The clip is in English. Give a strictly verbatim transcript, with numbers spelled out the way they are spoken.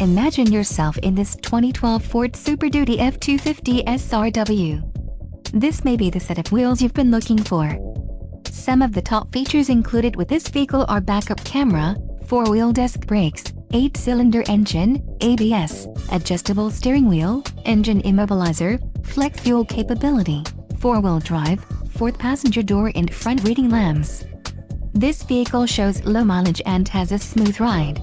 Imagine yourself in this twenty twelve Ford Super Duty F two fifty S R W. This may be the set of wheels you've been looking for. Some of the top features included with this vehicle are backup camera, four-wheel disc brakes, eight-cylinder engine, A B S, adjustable steering wheel, engine immobilizer, flex fuel capability, four-wheel drive, fourth passenger door and front reading lamps. This vehicle shows low mileage and has a smooth ride.